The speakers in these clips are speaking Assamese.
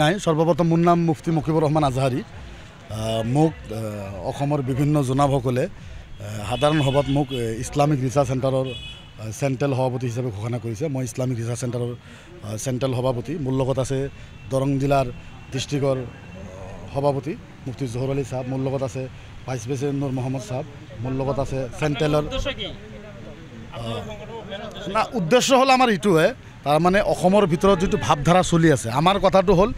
নাই সৰ্বপ্ৰথম মোৰ নাম মুফতি মুকিবুৰ ৰহমান আজহাৰী মোক অসমৰ বিভিন্ন জনাবকলে সাধাৰণ সভাত মোক ইছলামিক ৰিচাৰ্ছ চেন্টাৰৰ চেন্ট্ৰেল সভাপতি হিচাপে ঘোষণা কৰিছে মই ইছলামিক ৰিচাৰ্ছ চেন্টাৰৰ চেন্ট্ৰেল সভাপতি মোৰ লগত আছে দৰং জিলাৰ ডিস্ট্ৰিক্টৰ সভাপতি মুফতি জহৰ আলী সাহেব মোৰ লগত আছে ভাইস প্ৰেছিডেণ্ট নুৰ মোহাম্মদ সাহেব মোৰ লগত আছে চেন্ট্ৰেলৰ না উদ্দেশ্য হল আমাৰ ইটোৱে তাৰ মানে অসমৰ ভিতৰত যেটো ভাবধাৰা চলি আছে আমাৰ কথাটো হল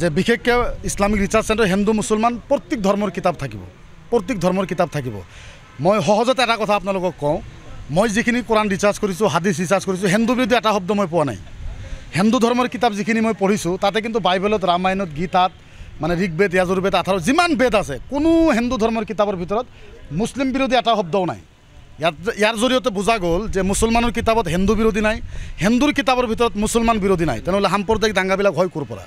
যে বিশেষকৈ ইছলামিক ৰিচাৰ্ছ চেন্টাৰ হিন্দু মুছলমান প্ৰত্যেক ধৰ্মৰ কিতাপ থাকিব মই সহজতে এটা কথা আপোনালোকক কওঁ মই যিখিনি কোরআন ৰিচাৰ্ছ কৰিছো হাদিস ৰিচাৰ্ছ কৰিছো হিন্দু বিদ্যা এটা শব্দ মই পোৱা নাই হিন্দু ধৰ্মৰ কিতাপ যিখিনি মই পঢ়িছো তাতে কিন্তু বাইবেলত ৰামায়ণত গীতাত মানে ঋগ্বেদ যজুৰ্বেদ আঠাৰ যিমান বেদ আছে কোনো হিন্দু ধৰ্মৰ কিতাপৰ ভিতৰত মুছলিম বিৰোধী এটা শব্দও নাই ইয়াৰ জৰিয়তে বুজা গ'ল যে মুছলমানৰ কিতাপত হিন্দু বিৰোধী নাই হিন্দুৰ কিতাপৰ ভিতৰত মুছলমান বিৰোধী নাই তেনহলে সাম্প্ৰদায়িক দাঙ্গাবিলাক হয় কৰ পৰা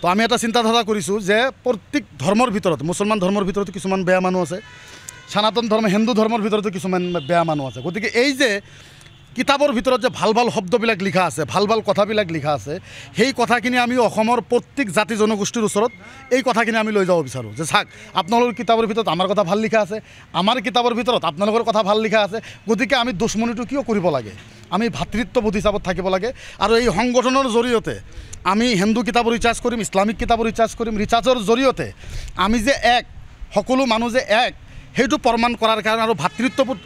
তো আমি এটা চিন্তা ধাৰা কৰিছো যে প্ৰত্যেক ধৰ্মৰ ভিতৰত মুছলমান ধৰ্মৰ ভিতৰত কিছুমান বেয়া মানুহ আছে সনাতন ধৰ্ম হিন্দু ধৰ্মৰ ভিতৰত কিছুমান বেয়া মানুহ আছে গতিকে এই যে কিতাপৰ ভিতৰত যে ভাল শব্দবিলাক লিখা আছে ভাল কথাবিলাক লিখা আছে সেই কথাখিনি আমি অসমৰ প্ৰত্যেক জাতি জনগোষ্ঠীৰ ওচৰত এই কথাখিনি আমি লৈ যাব বিচাৰো যে চাক আপোনালোকৰ কিতাপৰ ভিতৰত আমাৰ কথা ভাল লিখা আছে আমাৰ কিতাপৰ ভিতৰত আপোনালোকৰ কথা ভাল লিখা আছে গতিকে আমি দুশ্মনীটো কিয় কৰিব লাগে আমি ভাতৃত্ববোধ হিচাপত থাকিব লাগে আৰু এই সংগঠনৰ জৰিয়তে আমি হিন্দু কিতাপৰ ৰিচাৰ্ছ কৰিম ইছলামিক কিতাপৰ ৰিচাৰ্ছ কৰিম ৰিচাৰ্ছৰ জৰিয়তে আমি যে এক সকলো মানুহ যে এক সেইটো প্ৰমাণ কৰাৰ কাৰণে আৰু ভাতৃত্ববোধ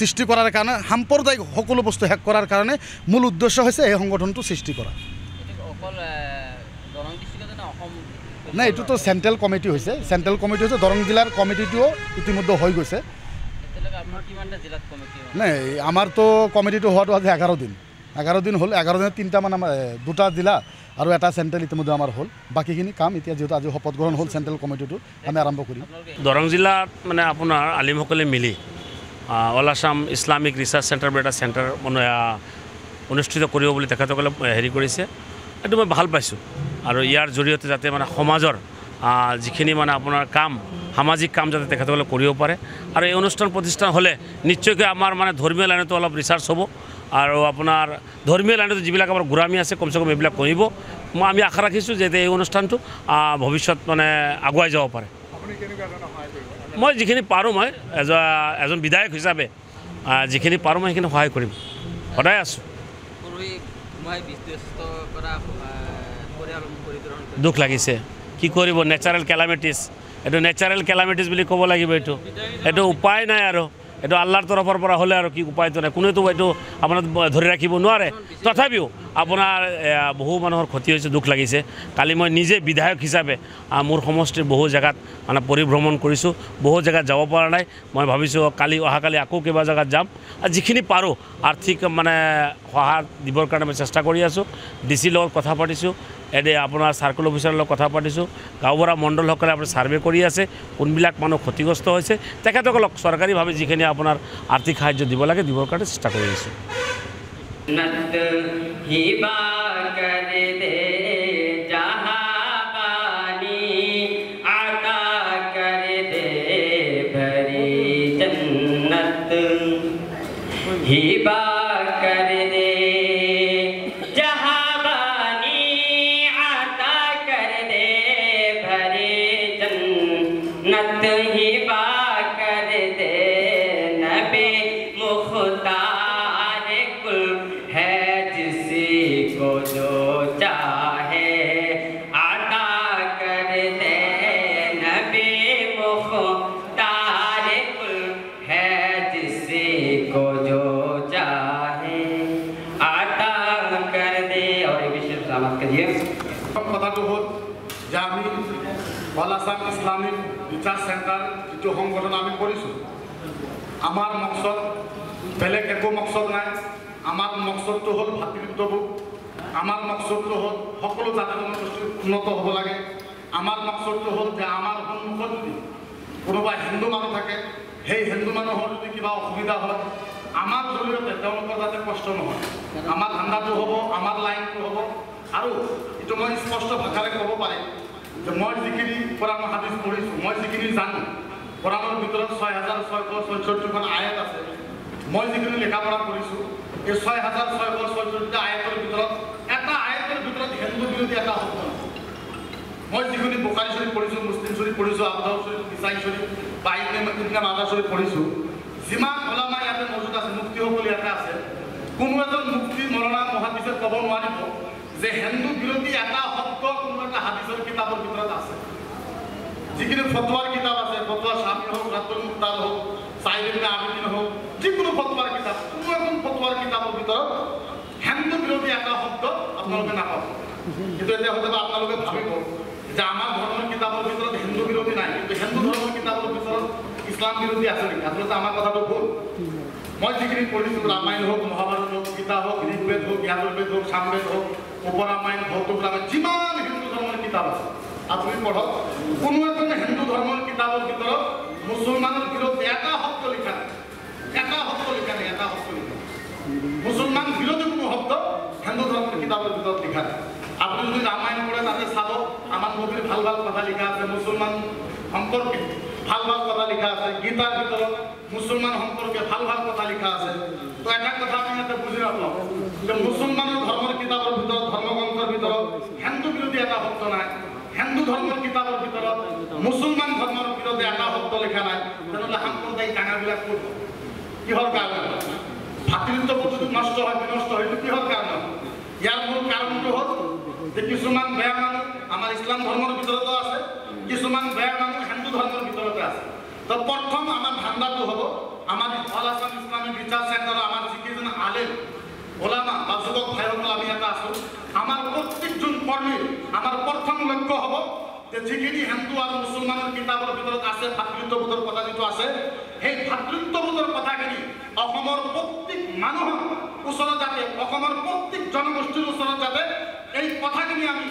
সৃষ্টি কৰাৰ কাৰণে সাম্প্ৰদায়িক সকলো বস্তু হেক কৰাৰ কাৰণে মূল উদ্দেশ্য হৈছে এই সংগঠনটো সৃষ্টি কৰা নাই এইটো তো চেন্ট্ৰেল কমিটি হৈছে দৰং জিলাৰ কমিটিটো ইতিমধ্যে হৈ গৈছে নাই আমাৰ তো কমিটিটো হোৱাটো আজি 11 দিন হ'ল 11 দিনত তিনটা মান আমাৰ দুটা জিলা আৰু এটা চেন্ট্ৰেল ইতিমধ্যে আমাৰ হ'ল বাকিখিনি কাম এতিয়া যেটো আজি শপত গ্ৰহণ হ'ল চেন্ট্ৰেল কমিটিটো আমি আৰম্ভ কৰিম দৰং জিলাত মানে আপোনাৰ আলিমসকলে মিলি all Assam Islamic research centre বেটা চেন্টাৰ অনুষ্ঠিত কৰিব বুলি তেখেতসকলে হেৰি কৰিছে এইটো মই ভাল পাইছোঁ আৰু ইয়াৰ জৰিয়তে যাতে মানে সমাজৰ যিখিনি মানে আপোনাৰ কাম সামাজিক কাম যাতে তেখেতসকলে কৰিব পাৰে আৰু এই অনুষ্ঠান প্ৰতিষ্ঠান হ'লে নিশ্চয়কৈ আমাৰ মানে ধৰ্মীয় লাইনতো অলপ ৰিচাৰ্ছ হ'ব আৰু আপোনাৰ ধৰ্মীয় লাইনতো যিবিলাক আমাৰ গুৰামী আছে কমচে কম এইবিলাক কৰিব মই আমি আশা ৰাখিছোঁ যে এই অনুষ্ঠানটো ভৱিষ্যত মানে আগুৱাই যাব পাৰে মই যিখিনি পাৰো মই এজন বিধায়ক হিচাপে যিখিনি পাৰো মই সেইখিনি সহায় কৰিম সদায় আছো দুখ লাগিছে কি কৰিব নেচাৰেল কেলামিটিছ বুলি ক'ব লাগিব এইটো উপায় নাই আৰু এইটো আল্লাহৰ তৰফৰ পৰা হ'লে আৰু কি উপায়টো নাই কোনেতো এইটো আপোনাৰ ধৰি ৰাখিব নোৱাৰে তথাপিও আপোনাৰ বহু মানুহৰ ক্ষতি হৈছে দুখ লাগিছে কালি মই নিজে বিধায়ক হিচাপে মোৰ সমষ্টিৰ বহু জায়গাত মানে পৰিভ্ৰমণ কৰিছো বহু জায়গাত যাব পৰা নাই মই ভাবিছো কালি অহাকালি আকৌ কিবা জায়গাত যাম আৰু যিখিনি পাৰো আৰ্থিক মানে সহায় দিবৰ কাৰণে মই চেষ্টা কৰি আছো ডিসি লগত কথা পাতিছো এদে আপোনাৰ সাৰ্কল অফিসাৰৰ লগত কথা পাতিছো গাঁওবৰা মণ্ডল হকলে আপুনি সাৰ্ভে কৰি আছে কোনবিলাক মানুহ ক্ষতিগ্ৰস্ত হৈছে তেখেতসকলক চৰকাৰীভাৱে যিখিনি আপোনাৰ আৰ্থিক সাহায্য দিব লাগে দিবৰ কাৰণে চেষ্টা কৰি আছো हिबा कर दे जहाँ पानी आता कर दे भरी जन्नत हिबा कर दे जहाँ पानी आता कर दे भरी जन्नत हिबा कर दे नबी मुख्तार all Assam Islamic research centre যেটো সংগঠন আমি কৰিছো আমাৰ মকসদ বেলেগ একো মকসদ নাই আমাৰ মকসদটো হ'ল ভাতৃত্ববোধ আমাৰ মকসদটো হ'ল সকলো জাতি জনগোষ্ঠীৰ উন্নত হ'ব লাগে আমাৰ মকসদটো হ'ল যে আমাৰ সন্মুখত যদি কোনোবা হিন্দু মানুহ থাকে সেই হিন্দু মানুহৰ যদি কিবা অসুবিধা হয় আমাৰ জৰিয়তে তেওঁলোকৰ যাতে কষ্ট নহয় আমাৰ ধান্দাটো হ'ব আমাৰ লাইনটো হ'ব আৰু এইটো মই স্পষ্ট ভাষাৰে ক'ব পাৰিম মই যিখিনি কোৰআন হাদিস পড়িছো মই যিখিনি জানো কোৰআনৰ ভিতৰত ৬৬৬৬খন আয়াত আছে মই যিখিনি লেখা পঢ়া কৰিছো এই ৬৬৬৬টা আয়াতৰ ভিতৰত এটা হিন্দু বিৰোধী এটা শব্দ মই যিখিনি বুখাৰী শৰীফ পঢ়িছো, মুছলিম শৰীফ পঢ়িছো, আবু দাউদ শৰীফ, কিসাই শৰীফ, বাইবেল মতনা মাদা শৰীফ পঢ়িছো। যিমান ওলামা ইয়াতে মজুদ আছে, মুফতিসকল ইয়াতে আছে। কোনো এজন মুফতি মৌলানা মুহাদ্দিছে ক'ব নোৱাৰিব যে হিন্দু বিৰোধী এটা শব্দ কোনো এটা হাদিসৰ কিতাপৰ ভিতৰত আছে। যিখিনি ফতৱাৰ কিতাপ আছে, ফতৱা শাফি হওক, ৰাতুল মুক্তাৰ হওক, সাইদ ইবনে আবিদিন হওক, যিকোনো ফতৱাৰ কিতাপ, কোনো এখন ফতৱাৰ কিতাপৰ ভিতৰত হিন্দু বিৰোধী এটা শব্দ আপোনালোকে নাপাব। কিন্তু এতিয়া হয়তো আপোনালোকে ভাবিব যে আমাৰ ধৰ্মৰ কিতাপৰ ভিতৰত হিন্দু বিৰোধী নাই, কিন্তু হিন্দু ধৰ্মৰ কিতাপৰ ভিতৰত ইছলাম বিৰোধী আছে নেকি? আচলতে আমাৰ কথাটো ভুল। মই যিখিনি পঢ়িছো, ৰামায়ণ হওক, মহাভাৰত হওক, গীতা হওক, ঋগ্বেদ হওক, য়াজুৰ্বেদ হওক, সামবেদ হওক, উপৰামায়ণ, ভৌতুক ৰামায়ণ, যিমান হিন্দু ধৰ্মৰ কিতাপ আছে আপুনি পঢ়ক, কোনো এখন হিন্দু ধৰ্মৰ কিতাপৰ ভিতৰত মুছলমানৰ বিৰুদ্ধে এটা শব্দ লিখা নাই। এটা শব্দ লিখা নাই, এটা শব্দ লিখা মুছলমান বিৰোধী কোনো শব্দ হিন্দু ধৰ্মৰ কিতাপৰ ভিতৰত লিখা নাই। আপনি যদি রামায়ণ পড়ে তাতে চাব আমার নবীর ভাল ভাল কথা লিখা আছে, মুসলমান সম্পর্কে ভাল ভাল কথা লিখা আছে, গীতার ভিতর মুসলমান সম্পর্কে ভাল ভাল কথা লিখা আছে। তো একটা কথা আমি এটা বুঝি রাখলাম যে মুসলমানের ধর্মের কিতাবের ভিতর, ধর্মগ্রন্থের ভিতর হিন্দু বিরোধী একটা শব্দ নাই, হিন্দু ধর্মের কিতাবের ভিতর মুসলমান ধর্মের বিরোধী একটা শব্দ লেখা নাই। তাহলে সাম্প্রদায়িক দাঙাবিলাক করব কিহর কারণে? ভাতৃত্ববোধ যদি নষ্ট হয়, বিনষ্ট হয়, তো কিহর কারণে? ইয়ার মূল কারণটা হল যে কিছুমান বেয়া মানুহ আমাৰ ইছলাম ধৰ্মৰ ভিতৰতো আছে, কিছুমান বেয়া মানুহ হিন্দু ধৰ্মৰ ভিতৰতে আছে। তো প্ৰথম আমাৰ ধান্দাটো হ'ব আমাৰ অল আসাম ইছলামিক ৰিচাৰ্ছ চেন্টাৰৰ আমাৰ যিকেইজন আলেম ওলামা বা যুৱক ভাইসকল আমি এটা আছোঁ, আমাৰ প্ৰত্যেকজন কৰ্মীৰ আমাৰ প্ৰথম লক্ষ্য হ'ব যে যিখিনি হিন্দু আৰু মুছলমানৰ কিতাপৰ ভিতৰত আছে ভাতৃত্ববোধৰ কথা যিটো আছে, সেই ভাতৃত্ববোধৰ কথাখিনি অসমৰ প্ৰত্যেক মানুহৰ ওচৰত যাতে, অসমৰ প্ৰত্যেক জনগোষ্ঠীৰ ওচৰত যাতে এই কথাখিনি আমি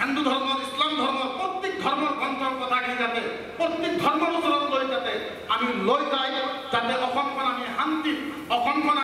হিন্দু ধৰ্ম, ইছলাম ধৰ্ম, প্ৰত্যেক ধৰ্মৰ গ্ৰন্থৰ কথাখিনি যাতে প্ৰত্যেক ধৰ্মৰ ওচৰত লৈ যাতে আমি লৈ যাই, যাতে অসমখন আমি শান্তি, অসমখন